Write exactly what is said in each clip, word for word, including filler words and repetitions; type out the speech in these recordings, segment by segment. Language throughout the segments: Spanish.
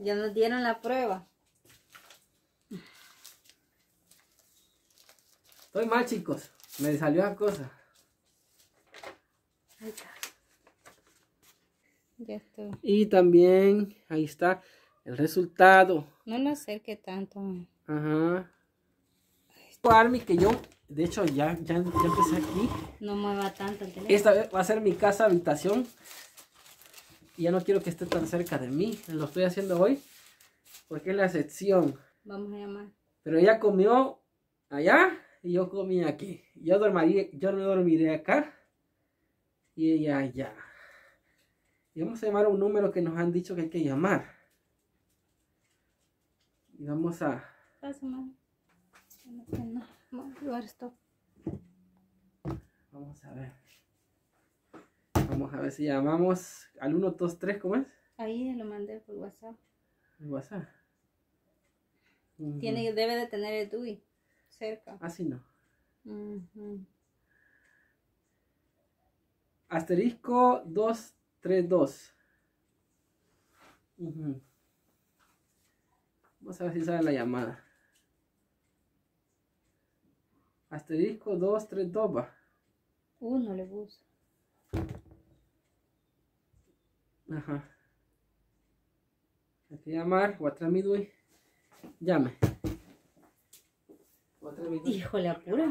Ya nos dieron la prueba. Estoy mal, chicos. Me salió la cosa. Ahí está. Ya estoy. Y también, ahí está el resultado. No nos acerque tanto. Ajá. Armi, que yo, de hecho, ya, ya, ya empecé aquí. No mueva tanto el teléfono. Esta vez va a ser mi casa, habitación. Y ya no quiero que esté tan cerca de mí. Lo estoy haciendo hoy porque es la excepción. Vamos a llamar. Pero ella comió allá y yo comí aquí. Yo dormiré, yo no dormiré acá y ella allá. Y vamos a llamar un número que nos han dicho que hay que llamar. Y vamos a... Paso, mamá. No, vamos a llevar esto. Vamos a ver. Vamos a ver si llamamos al uno, dos, tres, ¿cómo es? Ahí lo mandé por WhatsApp. ¿El WhatsApp? Uh-huh. Tiene, debe de tener el D U I cerca. Así no. Uh-huh. Asterisco dos tres dos. Uh-huh. Vamos a ver si sale la llamada. Asterisco dos tres dos va. Uh, no le puse. Ajá. Hay que llamar. Guatramidui. Llame. Híjole, apura.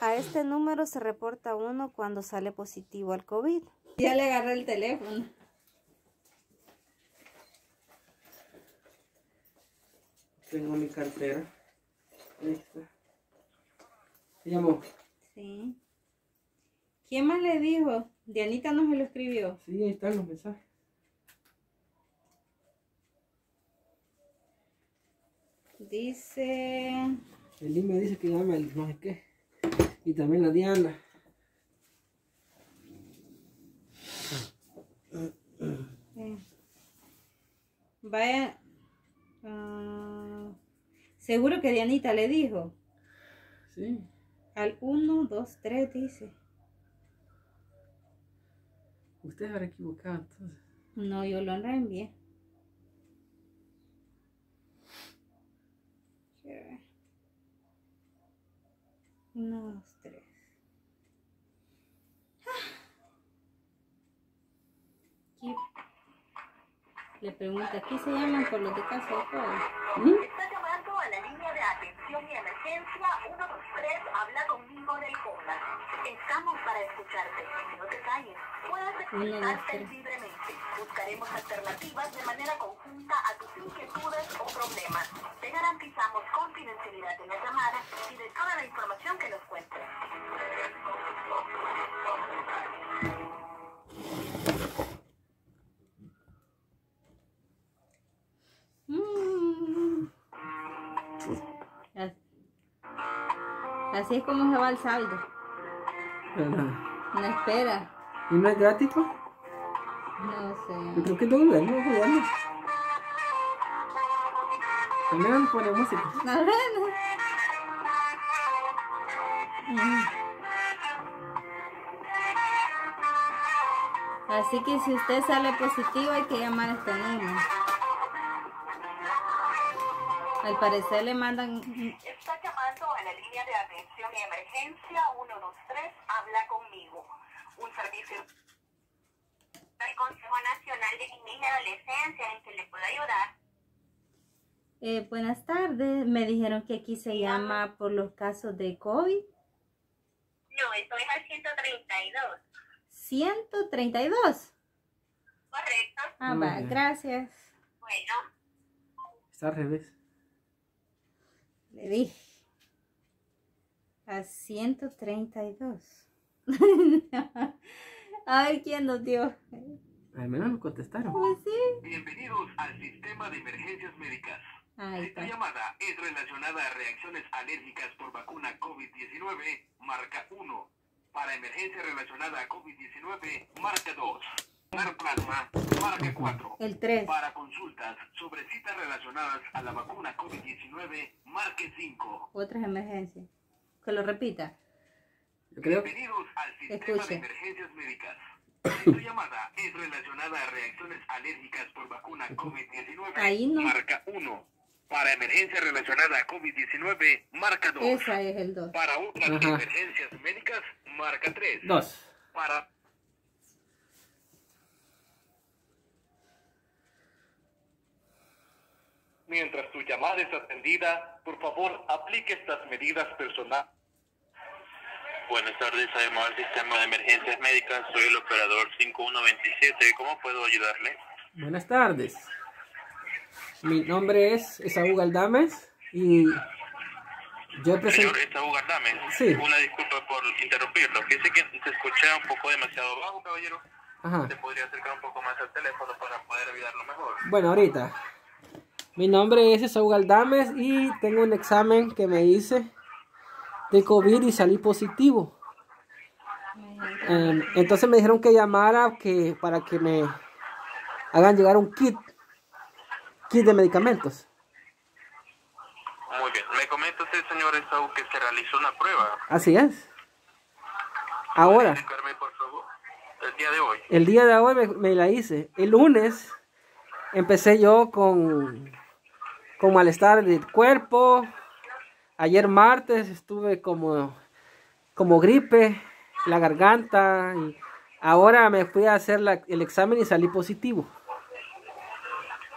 A este número se reporta uno cuando sale positivo al COVID. Ya le agarré el teléfono. Tengo mi cartera. Ahí está. ¿Se llamó? Sí. ¿Quién más le dijo? Dianita no me lo escribió. Sí, ahí están los mensajes. Dice... Eli me dice que llame al no sé qué. Y también la Diana. Sí. Vaya... Uh, seguro que Dianita le dijo. Sí. Al uno, dos, tres dice. Usted habrá equivocado entonces. No, yo lo reenvié. uno, dos, tres. Le pregunta, ¿aquí se llaman por los de casa o todo? ¿Mm? Está llamando a la línea de atención y emergencia uno dos tres, habla conmigo del C O N A. Estamos para escucharte, no te calles. Puedes expresarte libremente. Buscaremos alternativas de manera conjunta a tus inquietudes o problemas. Te garantizamos confidencialidad en la llamada y de toda la información que nos cuentes. Así es como se va el saldo. No espera. ¿Y no es gratis? No sé. Yo creo que no lo vamos a jugar. También pone música. No, no. Así que si usted sale positivo hay que llamar a este número. Al parecer le mandan... Está llamando a la línea de atención y emergencia uno dos tres, habla conmigo. Un servicio del Consejo Nacional de Niñez y Adolescencia, ¿en que le puedo ayudar? Eh, buenas tardes, me dijeron que aquí se llama por los casos de COVID. No, estoy al ciento treinta y dos. ¿ciento treinta y dos? Correcto. Ah, va, bien. Gracias. Bueno. Está al revés. Le dije a ciento treinta y dos. A ver quién nos dio. Al menos nos contestaron. Pues sí. Bienvenidos al sistema de emergencias médicas. Ahí está. Esta llamada es relacionada a reacciones alérgicas por vacuna COVID diecinueve, marca uno. Para emergencia relacionada a COVID diecinueve, marca dos. Para plasma, marca cuatro. El tres. Para consultas sobre citas relacionadas a la vacuna COVID diecinueve, marque cinco. Otras emergencias. Que lo repita. Yo creo... Bienvenidos al sistema Escuche. De emergencias médicas. Tu llamada es relacionada a reacciones alérgicas por vacuna COVID diecinueve, no. Marca uno. Para emergencia relacionada a COVID diecinueve, marca dos. Esa es el dos. Para otras Ajá. emergencias médicas, marca tres. Dos. Para... Mientras tu llamada es atendida, por favor, aplique estas medidas personales. Buenas tardes, sabemos al sistema de emergencias médicas, soy el operador cinco uno dos siete, ¿cómo puedo ayudarle? Buenas tardes, mi nombre es Saúl Galdámez y yo presento... Señor Saúl Galdámez, sí. Una disculpa por interrumpirlo, fíjese que se escucha un poco demasiado bajo, caballero. Ajá. ¿Se podría acercar un poco más al teléfono para poder ayudarlo mejor? Bueno, ahorita, mi nombre es Saúl Galdámez y tengo un examen que me hice de COVID y salí positivo. Eh, entonces me dijeron que llamara que, para que me hagan llegar un kit, kit de medicamentos. Muy bien, me comenta usted, señor Saúl, que se realizó una prueba. Así es. Ahora. Explicarme, por favor, el día de hoy. El día de hoy me, me la hice. El lunes empecé yo con, con malestar del cuerpo. Ayer martes estuve como, como gripe, la garganta, y ahora me fui a hacer la, el examen y salí positivo.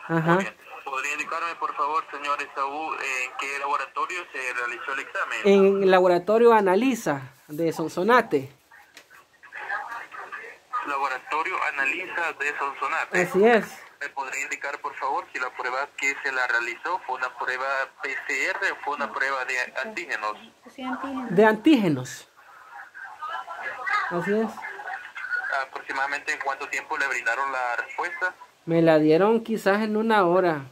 Ajá. ¿Podría indicarme, por favor, señor Saúl, en qué laboratorio se realizó el examen? En el laboratorio Analisa, de Sonsonate. Laboratorio Analisa de Sonsonate. Así es. ¿Me podría indicar, por favor, si la prueba que se la realizó fue una prueba P C R o fue una prueba de antígenos? De antígenos. Así es. ¿Aproximadamente en cuánto tiempo le brindaron la respuesta? Me la dieron quizás en una hora.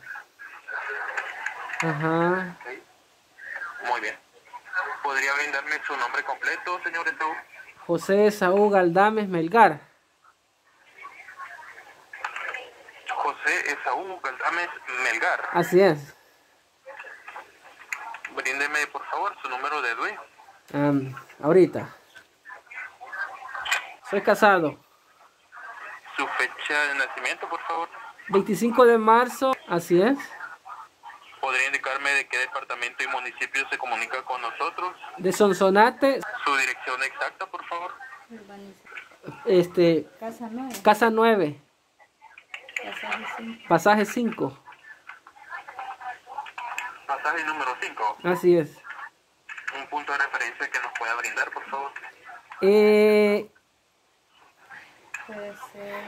Ajá. Okay. Muy bien. ¿Podría brindarme su nombre completo, señor Saúl? José Saúl Galdámez Melgar. Saúl Galdámez Melgar. Así es. Bríndeme, por favor, su número de D U I. Um, ahorita. Soy casado. Su fecha de nacimiento, por favor. veinticinco de marzo, así es. ¿Podría indicarme de qué departamento y municipio se comunica con nosotros? De Sonsonate. Su dirección exacta, por favor. Este. Casa nueve. Casa nueve. Pasaje cinco. Pasaje número cinco. Así es. Un punto de referencia que nos pueda brindar, por favor. Eh, Puede ser,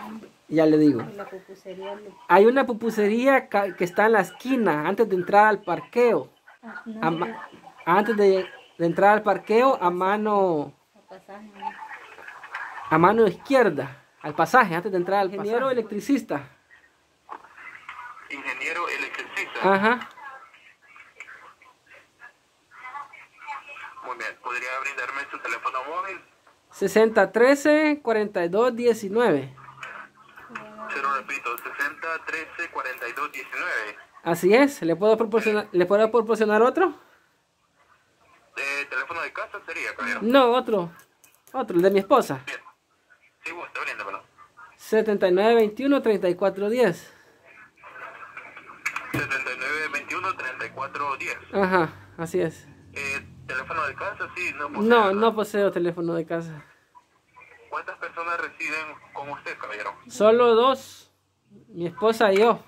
ya le digo. La pupusería. Hay una pupusería que está en la esquina, antes de entrar al parqueo. Ah, no, a no. Antes de, de entrar al parqueo, a mano, pasaje, no. a mano izquierda. Al pasaje, antes de entrar al pasaje. Ingeniero electricista. Ingeniero electricista. Ajá. Muy bien, ¿podría brindarme su teléfono móvil? sesenta trece cuarenta y dos diecinueve. Se lo repito, sesenta trece cuarenta y dos diecinueve. Así es, ¿le puedo proporcionar, ¿le puedo proporcionar otro? ¿De teléfono de casa sería, caballero? No, otro. Otro, el de mi esposa. Bien. Sí, vos, te bríndamelo. setenta y nueve veintiuno treinta y cuatro diez. setenta y nueve veintiuno treinta y cuatro diez. Ajá, así es. Eh, ¿Teléfono de casa? Sí, no poseo. No, no poseo teléfono de casa. ¿Cuántas personas residen con usted, caballero? Solo dos, mi esposa y yo.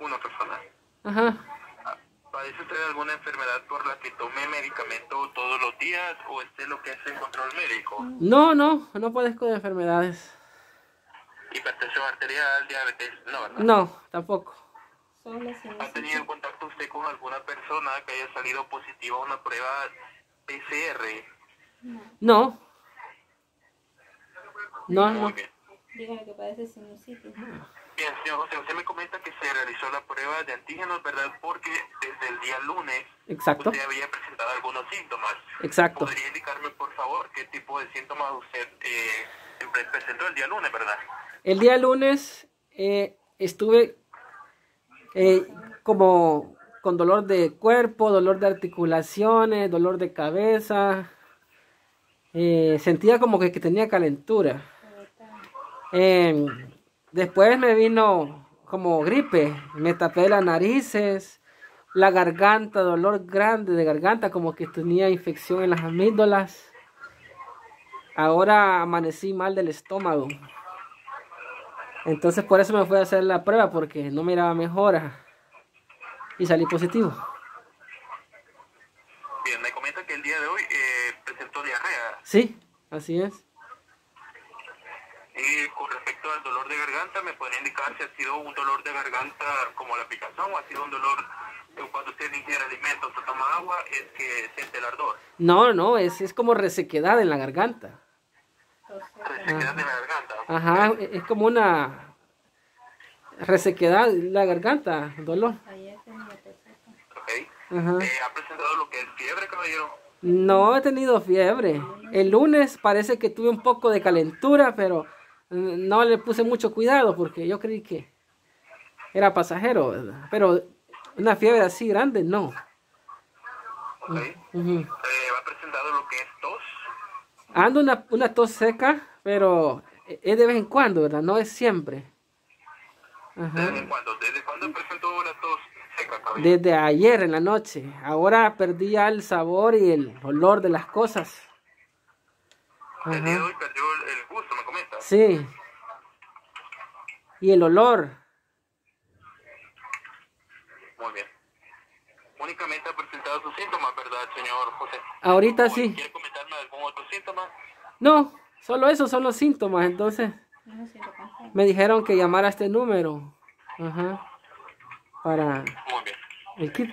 Una persona. Ajá. ¿Padece usted alguna enfermedad por la que tome medicamento todos los días o esté lo que es en control médico? No, no, no padezco de enfermedades. ¿Hipertensión arterial, diabetes? No, no, no tampoco. ¿Ha tenido contacto usted con alguna persona que haya salido positiva a una prueba P C R? No. No, no. Dígame que padece sinusitis. Bien, señor José, usted me comenta que se realizó la prueba de antígenos, ¿verdad? Porque desde el día lunes Exacto. usted había presentado algunos síntomas. Exacto. ¿Podría indicarme, por favor, qué tipo de síntomas usted eh, presentó el día lunes, verdad? El día lunes eh, estuve eh, como con dolor de cuerpo, dolor de articulaciones, dolor de cabeza, eh, sentía como que, que tenía calentura. Eh, después me vino como gripe, me tapé las narices, la garganta, dolor grande de garganta, como que tenía infección en las amígdalas. Ahora amanecí mal del estómago. Entonces por eso me fui a hacer la prueba, porque no miraba mejora. Y salí positivo. Bien, me comenta que el día de hoy eh, presentó diarrea. Sí, así es. Y con respecto al dolor de garganta, ¿me podría indicar si ha sido un dolor de garganta como la picazón o ha sido un dolor cuando usted ingiere alimentos o toma agua, es que siente el ardor? No, no, es, es como resequedad en la garganta. Resequedad en la garganta. Ajá, es como una resequedad en la garganta, dolor. Okay. Ajá. Eh, ¿Ha presentado lo que es fiebre, caballero? No he tenido fiebre. El lunes parece que tuve un poco de calentura, pero no le puse mucho cuidado porque yo creí que era pasajero, ¿verdad? Pero una fiebre así grande, no. Okay. Uh-huh. eh, ¿Ha presentado lo que es tos? Ando una, una tos seca, pero es de vez en cuando, ¿verdad? No es siempre. Ajá. ¿De vez en cuando? ¿Desde cuándo presentó la tos seca, caballero? Desde ayer en la noche. Ahora perdí ya el sabor y el olor de las cosas. Ajá. El día de hoy perdió el gusto, me comenta. Sí. Y el olor. Muy bien. Únicamente ha presentado sus síntomas, ¿verdad, señor José? Ahorita sí. ¿Quiere comentarme algún otro síntoma? No, solo esos son los síntomas, entonces. Me dijeron que llamara a este número. Ajá. Para muy bien. El kit.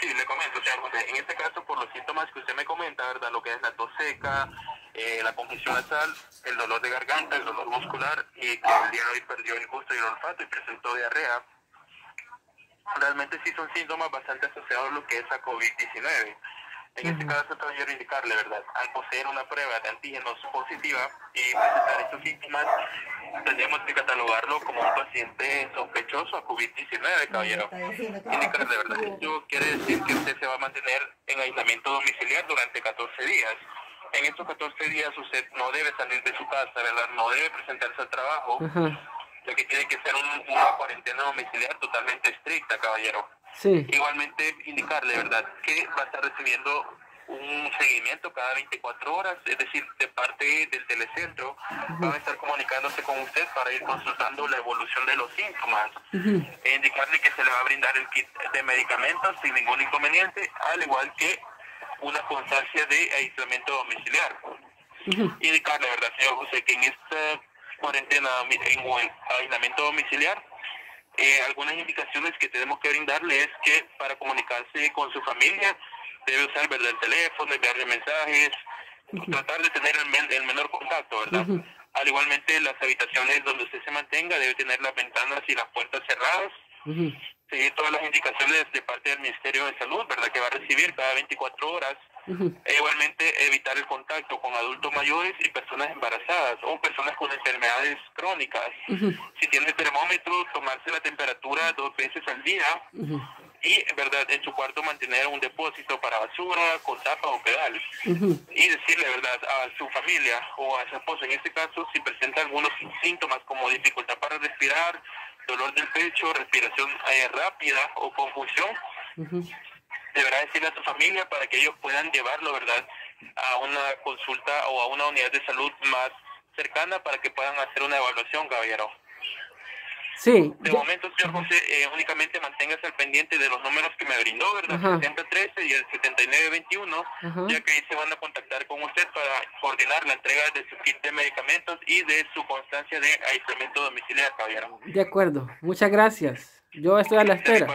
Sí, le comento, señor José. En este caso, por los síntomas que usted me comenta, ¿verdad? Lo que es la tos seca, eh, la congestión nasal, el dolor de garganta, el dolor muscular, y que el día de hoy perdió el gusto y el olfato y presentó diarrea. Realmente sí son síntomas bastante asociados a lo que es a COVID diecinueve. En este caso, te voy a indicarle, ¿verdad? Al poseer una prueba de antígenos positiva y presentar estos síntomas, tendríamos que catalogarlo como un paciente sospechoso a COVID diecinueve, caballero. Indicarle, ¿verdad? Esto quiere decir que usted se va a mantener en aislamiento domiciliar durante catorce días. En estos catorce días usted no debe salir de su casa, ¿verdad? No debe presentarse al trabajo, ya que tiene que ser un, una cuarentena domiciliar totalmente estricta, caballero. Sí. Igualmente indicarle, ¿verdad?, que va a estar recibiendo un seguimiento cada veinticuatro horas, es decir, de parte del telecentro. Uh-huh. Van a estar comunicándose con usted para ir consultando la evolución de los síntomas. Uh-huh. E indicarle que se le va a brindar el kit de medicamentos sin ningún inconveniente, al igual que una constancia de aislamiento domiciliar. Uh-huh. Indicarle, ¿verdad, señor José?, que en esta cuarentena en aislamiento domiciliar, Eh, algunas indicaciones que tenemos que brindarle es que para comunicarse con su familia debe usar, ¿verdad?, el teléfono, enviarle mensajes, uh-huh, tratar de tener el, men el menor contacto, ¿verdad? Uh-huh. Al igualmente las habitaciones donde usted se mantenga debe tener las ventanas y las puertas cerradas, uh-huh, seguir todas las indicaciones de parte del Ministerio de Salud, ¿verdad?, que va a recibir cada veinticuatro horas, uh-huh, e igualmente evitar el contacto con adultos mayores y personas embarazadas o personas con enfermedades crónicas. Uh-huh. Si tiene termómetro, tomarse la temperatura dos veces al día, uh-huh, y, ¿verdad?, en su cuarto mantener un depósito para basura, con tapa o pedal. Uh-huh. Y decirle, ¿verdad?, a su familia o a su esposo, en este caso, si presenta algunos síntomas como dificultad para respirar, dolor del pecho, respiración eh, rápida o confusión, uh-huh, deberá decirle a su familia para que ellos puedan llevarlo, ¿verdad?, a una consulta o a una unidad de salud más cercana para que puedan hacer una evaluación, caballero. Sí. De ya. Momento, señor José, eh, únicamente manténgase al pendiente de los números que me brindó, ¿verdad? Ajá. El setenta trece y el setenta y nueve veintiuno, ajá, ya que ahí se van a contactar con usted para coordinar la entrega de su kit de medicamentos y de su constancia de aislamiento domiciliario, caballero. De acuerdo. Muchas gracias. Yo estoy a la espera.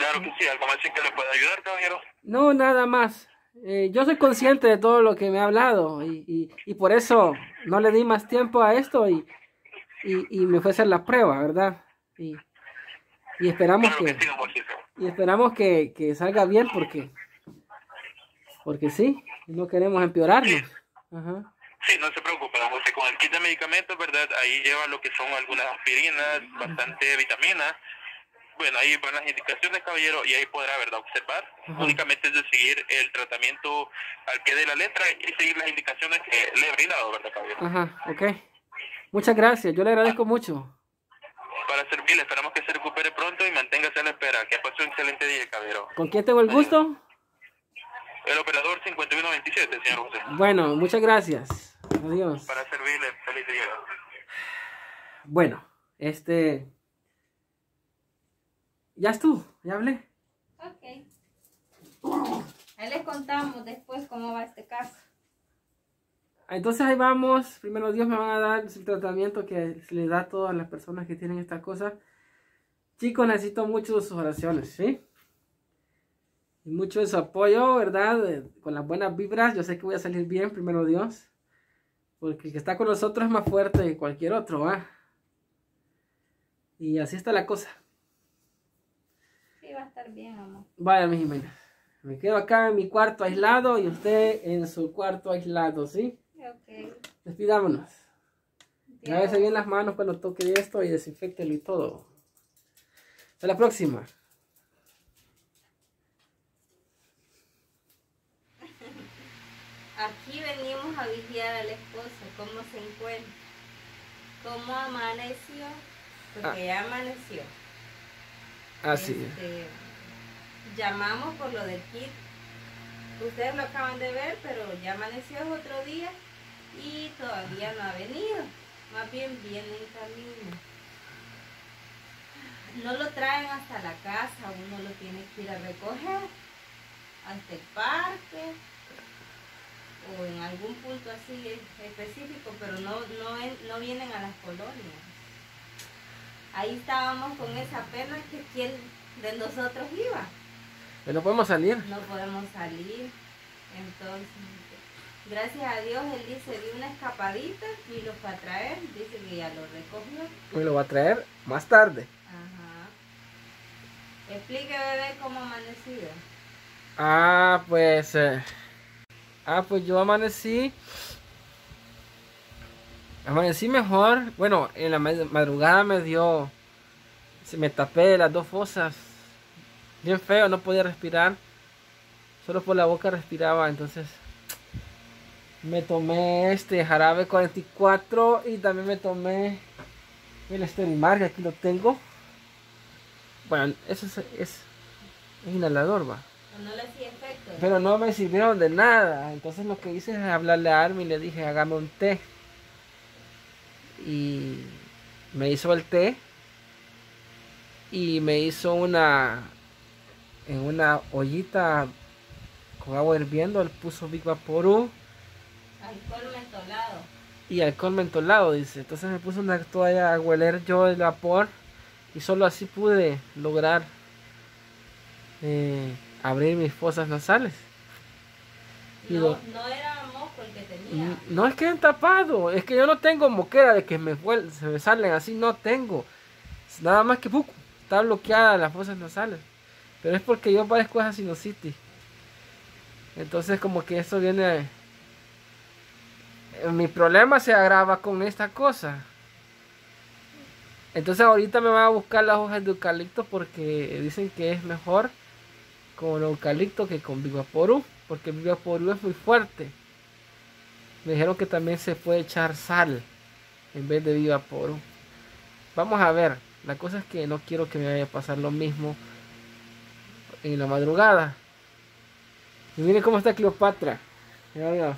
Claro que sí, algo más que le pueda ayudar, caballero. No, nada más. Eh, yo soy consciente de todo lo que me ha hablado y, y, y por eso no le di más tiempo a esto y, y, y me fue a hacer la prueba, ¿verdad? Y, y esperamos claro que, que sí, y esperamos que, que salga bien porque porque sí, no queremos empeorarnos. Sí. Ajá. Sí, no se preocupe, don José. Con el kit de medicamentos, ¿verdad?, ahí lleva lo que son algunas aspirinas, bastante vitamina. Bueno, ahí van las indicaciones, caballero, y ahí podrá, ¿verdad?, observar. Uh-huh. Únicamente es de seguir el tratamiento al pie de la letra y seguir las indicaciones que le he brindado, ¿verdad, caballero? Ajá, ok. Muchas gracias, yo le agradezco mucho. Para servirle, esperamos que se recupere pronto y manténgase a la espera. Que pase un excelente día, caballero. ¿Con quién tengo el gusto? El operador cincuenta y uno veintisiete, señor José. Bueno, muchas gracias. Adiós. Para servirle, feliz día. Bueno, este... ya estuvo, ya hablé. Ok. Ahí les contamos después cómo va este caso. Entonces ahí vamos. Primero Dios, me van a dar el tratamiento que se le da a todas las personas que tienen estas cosas. Chicos, necesito mucho sus oraciones, ¿sí? Y mucho de su apoyo, ¿verdad? Con las buenas vibras. Yo sé que voy a salir bien, primero Dios. Porque el que está con nosotros es más fuerte que cualquier otro, ¿va? ¿eh? Y así está la cosa. Va a estar bien, amor. Vaya, mi Jimena. Me quedo acá en mi cuarto aislado y usted en su cuarto aislado, ¿sí? Ok. Despidámonos. Lávese bien las manos cuando toque esto y desinfectelo y todo. Hasta la próxima. Aquí venimos a vigiar a la esposa, cómo se encuentra, cómo amaneció, porque ah. ya amaneció. Así este, es. Llamamos por lo del kit. Ustedes lo acaban de ver, pero ya amaneció otro día y todavía no ha venido. Más bien viene en camino. No lo traen hasta la casa, uno lo tiene que ir a recoger hasta el parque o en algún punto así específico, pero no, no, no vienen a las colonias. Ahí estábamos con esa pena que quién de nosotros iba. Pero no podemos salir. No podemos salir. Entonces, gracias a Dios, él dice, di una escapadita y los va a traer. Dice que ya lo recogió. Y lo va a traer más tarde. Ajá. Explique, bebé, cómo amanecido. Ah, pues... Eh, ah, pues yo amanecí... Amanecí mejor, bueno, en la madrugada me dio, se me tapé las dos fosas, bien feo, no podía respirar, solo por la boca respiraba, entonces me tomé este jarabe cuarenta y cuatro y también me tomé el Esterimar, que aquí lo tengo. Bueno, eso es, es, es inhalador, va. No le hacía efecto. Pero no me sirvieron de nada, entonces lo que hice es hablarle a Armi y le dije, hágame un té. Y me hizo el té y me hizo una en una ollita con agua hirviendo, él puso Vick VapoRub, alcohol mentolado y alcohol mentolado, dice. Entonces me puso una toalla a hueler yo el vapor y solo así pude lograr eh, abrir mis fosas nasales. No, no era moco el que tenía. No, es que han tapado. Es que yo no tengo moquera de que me se me salen así. No tengo. Nada más que buco. Está bloqueada las fosas nasales. Pero es porque yo parezco esa sinusitis. Entonces como que esto viene... Mi problema se agrava con esta cosa. Entonces ahorita me van a buscar las hojas de eucalipto porque dicen que es mejor con eucalipto que con Vick VapoRub. Porque el Vick VapoRub es muy fuerte. Me dijeron que también se puede echar sal en vez de Vick VapoRub. Vamos a ver. La cosa es que no quiero que me vaya a pasar lo mismo en la madrugada. Y miren cómo está Cleopatra. Es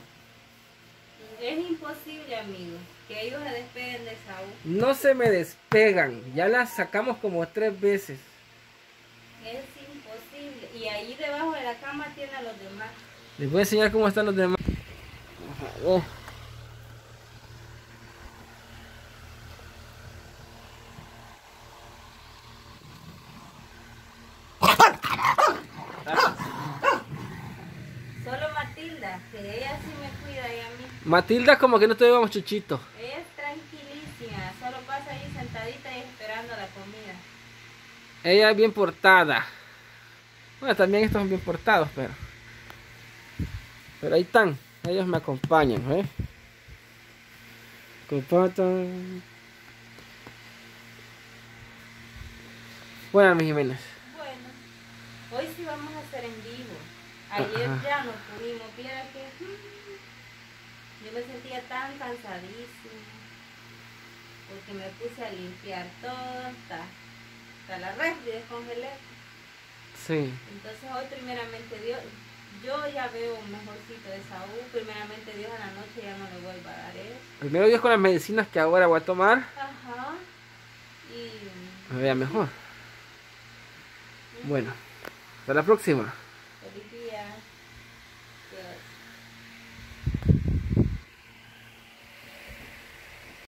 imposible, amigos, que ellos se despeguen de Saúl. No se me despegan. Ya la sacamos como tres veces. Es imposible. Y ahí debajo de la cama tiene a los demás. Les voy a enseñar cómo están los demás. A ver. Solo Matilda, que ella sí me cuida y a mí. Matilda como que no te llevamos chuchito. Ella es tranquilísima, solo pasa ahí sentadita y esperando la comida. Ella es bien portada. Bueno, también estos son bien portados, pero... Pero ahí están. Ellos me acompañan, ¿eh? Bueno, Bueno, Armi Jiménez. Bueno, hoy sí vamos a hacer en vivo. Ayer Ajá. ya nos pudimos, mira que mmm, yo me sentía tan cansadísima porque me puse a limpiar todo hasta, hasta la red y descongelé. Sí. Entonces hoy primeramente Dios, yo ya veo un mejorcito de Saúl, primeramente Dios a la noche ya no le voy a dar eso. Primero Dios con las medicinas que ahora voy a tomar. Ajá. Y me vea mejor. Bueno, hasta la próxima.